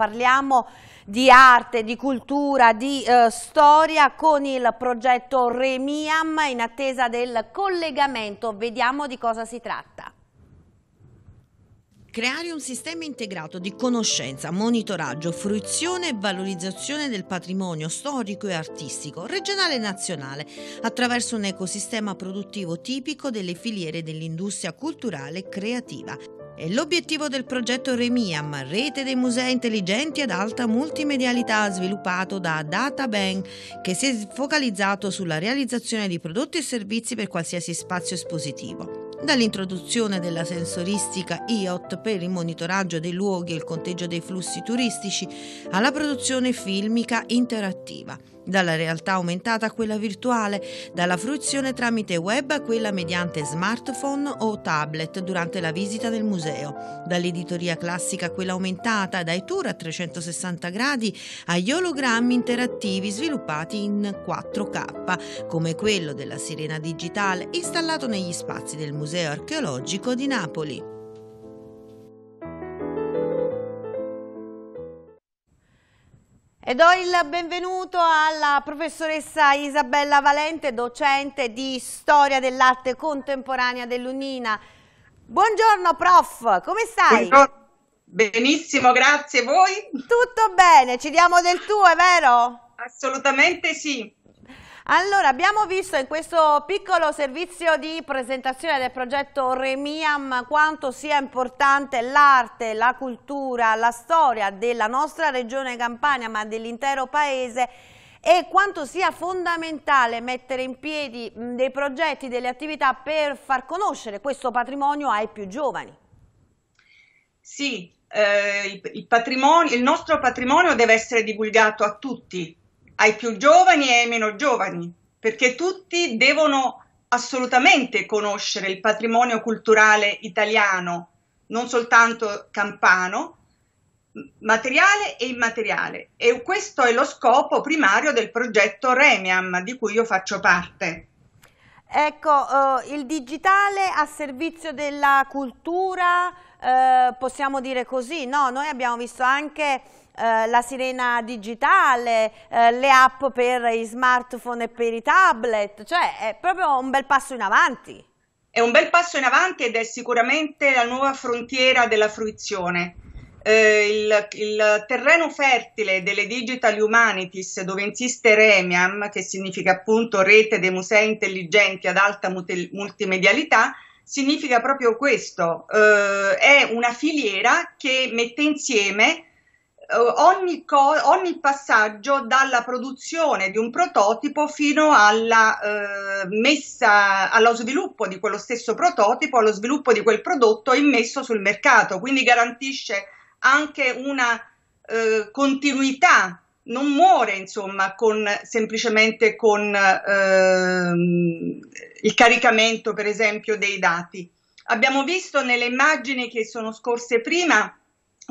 parliamo di arte, di cultura, di storia con il progetto REMIAM in attesa del collegamento. Vediamo di cosa si tratta. Creare un sistema integrato di conoscenza, monitoraggio, fruizione e valorizzazione del patrimonio storico e artistico, regionale e nazionale, attraverso un ecosistema produttivo tipico delle filiere dell'industria culturale e creativa. È l'obiettivo del progetto REMIAM, rete dei musei intelligenti ad alta multimedialità, sviluppato da DataBank, che si è focalizzato sulla realizzazione di prodotti e servizi per qualsiasi spazio espositivo. Dall'introduzione della sensoristica IoT per il monitoraggio dei luoghi e il conteggio dei flussi turistici, alla produzione filmica interattiva, dalla realtà aumentata a quella virtuale, dalla fruizione tramite web a quella mediante smartphone o tablet durante la visita del museo, dall'editoria classica a quella aumentata, dai tour a 360 gradi agli ologrammi interattivi sviluppati in 4K, come quello della Sirena Digitale installato negli spazi del Museo Archeologico di Napoli. E do il benvenuto alla professoressa Isabella Valente, docente di Storia dell'Arte Contemporanea dell'UNINA. Buongiorno prof, come stai? Buongiorno. Benissimo, grazie, voi? Tutto bene, ci diamo del tuo, è vero? Assolutamente sì. Allora, abbiamo visto in questo piccolo servizio di presentazione del progetto REMIAM quanto sia importante l'arte, la cultura, la storia della nostra regione Campania, ma dell'intero paese, e quanto sia fondamentale mettere in piedi dei progetti, delle attività per far conoscere questo patrimonio ai più giovani. Sì, il nostro patrimonio deve essere divulgato a tutti, ai più giovani e ai meno giovani, perché tutti devono assolutamente conoscere il patrimonio culturale italiano, non soltanto campano, materiale e immateriale. E questo è lo scopo primario del progetto REMIAM, di cui io faccio parte. Ecco, il digitale a servizio della cultura, possiamo dire così, no? Noi abbiamo visto anche la Sirena Digitale, le app per i smartphone e per i tablet, cioè è proprio un bel passo in avanti. È un bel passo in avanti ed è sicuramente la nuova frontiera della fruizione. Il terreno fertile delle Digital Humanities, dove insiste REMIAM, che significa appunto rete dei musei intelligenti ad alta multimedialità, significa proprio questo, è una filiera che mette insieme ogni passaggio, dalla produzione di un prototipo fino alla allo sviluppo di quello stesso prototipo, allo sviluppo di quel prodotto immesso sul mercato, quindi garantisce anche una continuità, non muore insomma semplicemente con il caricamento per esempio dei dati. Abbiamo visto nelle immagini che sono scorse prima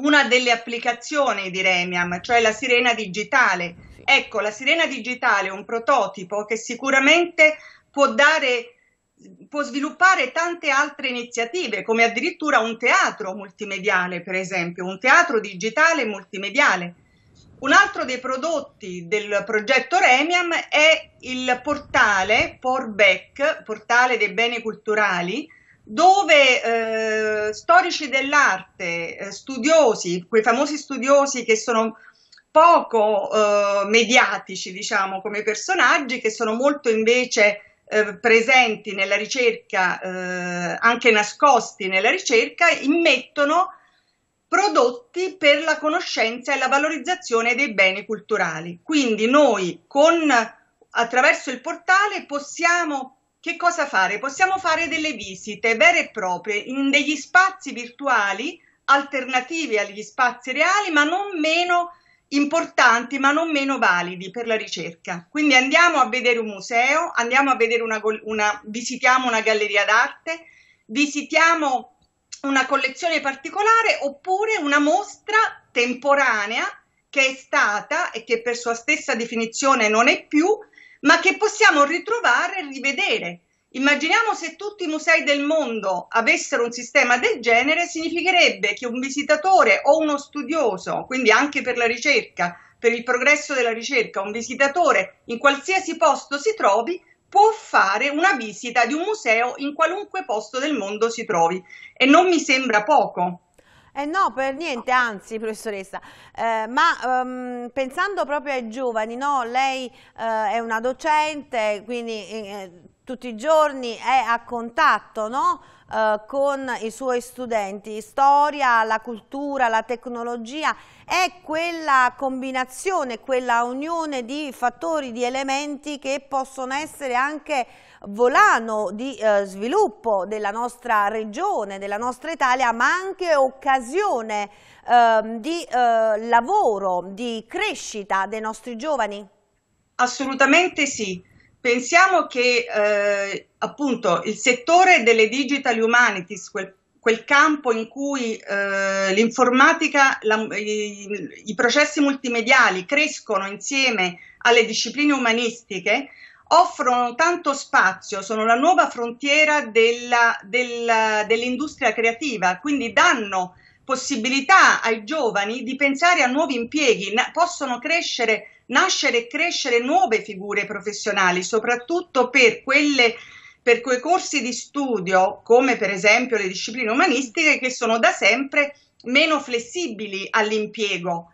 una delle applicazioni di REMIAM, cioè la Sirena Digitale. Ecco, la Sirena Digitale è un prototipo che sicuramente può sviluppare tante altre iniziative, come addirittura un teatro multimediale, per esempio, un teatro digitale multimediale. Un altro dei prodotti del progetto REMIAM è il portale PORBEC, portale dei beni culturali, dove storici dell'arte, studiosi, quei famosi studiosi che sono poco mediatici, diciamo, come personaggi, che sono molto invece presenti nella ricerca, anche nascosti nella ricerca, immettono prodotti per la conoscenza e la valorizzazione dei beni culturali. Quindi noi attraverso il portale possiamo che cosa fare? Possiamo fare delle visite vere e proprie in degli spazi virtuali alternativi agli spazi reali, ma non meno importanti, ma non meno validi per la ricerca. Quindi andiamo a vedere un museo, andiamo a vedere visitiamo una galleria d'arte, visitiamo una collezione particolare oppure una mostra temporanea che è stata e che per sua stessa definizione non è più, ma che possiamo ritrovare e rivedere. Immaginiamo se tutti i musei del mondo avessero un sistema del genere, significherebbe che un visitatore o uno studioso, quindi anche per la ricerca, per il progresso della ricerca, un visitatore in qualsiasi posto si trovi, può fare una visita di un museo in qualunque posto del mondo si trovi. E non mi sembra poco. Eh no, per niente, anzi professoressa, pensando proprio ai giovani, no? Lei è una docente, quindi tutti i giorni è a contatto, no? Con i suoi studenti, storia, la cultura, la tecnologia, è quella combinazione, quella unione di fattori, di elementi che possono essere anche volano di sviluppo della nostra regione, della nostra Italia, ma anche occasione di lavoro, di crescita dei nostri giovani? Assolutamente sì. Pensiamo che appunto il settore delle digital humanities, quel campo in cui l'informatica, i processi multimediali crescono insieme alle discipline umanistiche, offrono tanto spazio, sono la nuova frontiera dell'industria creativa, quindi danno possibilità ai giovani di pensare a nuovi impieghi, possono nascere e crescere nuove figure professionali, soprattutto per quei corsi di studio, come per esempio le discipline umanistiche, che sono da sempre meno flessibili all'impiego.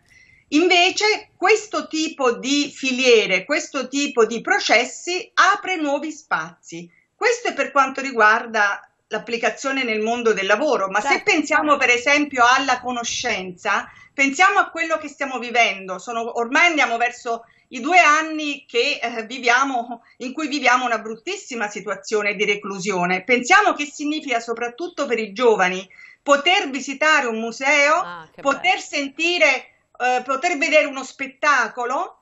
Invece questo tipo di filiere, questo tipo di processi apre nuovi spazi. Questo è per quanto riguarda l'applicazione nel mondo del lavoro, ma certo. Se pensiamo per esempio alla conoscenza, pensiamo a quello che stiamo vivendo, ormai andiamo verso i 2 anni che, in cui viviamo una bruttissima situazione di reclusione. Pensiamo che significa soprattutto per i giovani poter visitare un museo, poter vedere uno spettacolo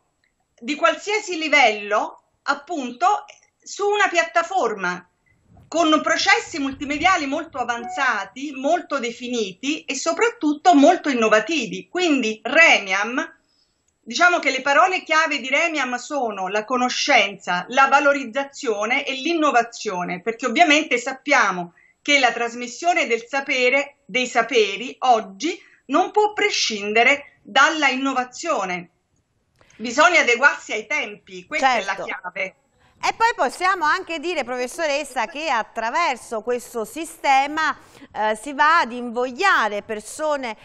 di qualsiasi livello, appunto su una piattaforma, con processi multimediali molto avanzati, molto definiti e soprattutto molto innovativi. Quindi REMIAM, diciamo che le parole chiave di REMIAM sono la conoscenza, la valorizzazione e l'innovazione, perché ovviamente sappiamo che la trasmissione del sapere, dei saperi, oggi non può prescindere dalla innovazione. Bisogna adeguarsi ai tempi, questa è la chiave. E poi possiamo anche dire, professoressa, che attraverso questo sistema si va ad invogliare persone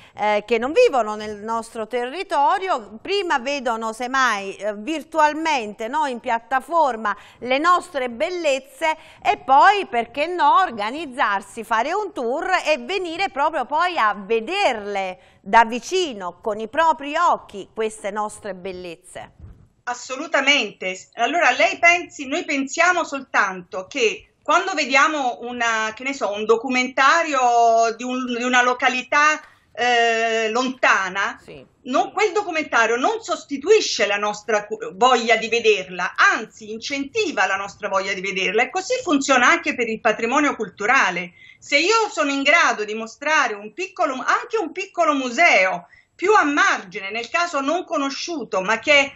che non vivono nel nostro territorio, prima vedono semmai virtualmente, no, in piattaforma le nostre bellezze e poi, perché no, organizzarsi, fare un tour e venire proprio poi a vederle da vicino, con i propri occhi, queste nostre bellezze. Assolutamente. Allora noi pensiamo soltanto che quando vediamo un documentario di una località lontana, sì. Quel documentario non sostituisce la nostra voglia di vederla, anzi incentiva la nostra voglia di vederla, e così funziona anche per il patrimonio culturale. Se io sono in grado di mostrare anche un piccolo museo, più a margine, nel caso non conosciuto, ma che è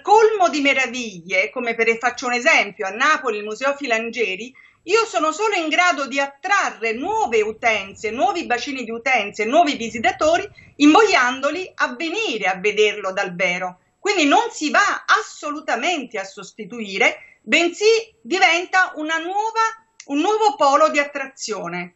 colmo di meraviglie, come faccio un esempio, a Napoli il Museo Filangieri, io sono solo in grado di attrarre nuove utenze, nuovi bacini di utenze, nuovi visitatori, invogliandoli a venire a vederlo dal vero. Quindi non si va assolutamente a sostituire, bensì diventa un nuovo polo di attrazione.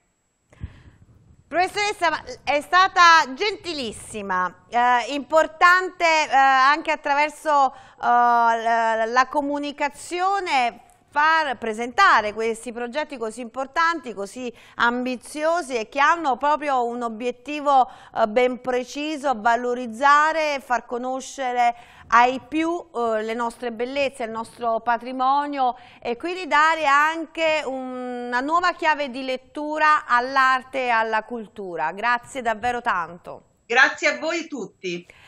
Professoressa, è stata gentilissima, importante anche attraverso la comunicazione far presentare questi progetti così importanti, così ambiziosi e che hanno proprio un obiettivo ben preciso: valorizzare, far conoscere ai più le nostre bellezze, il nostro patrimonio, e quindi dare anche una nuova chiave di lettura all'arte e alla cultura. Grazie davvero tanto. Grazie a voi tutti.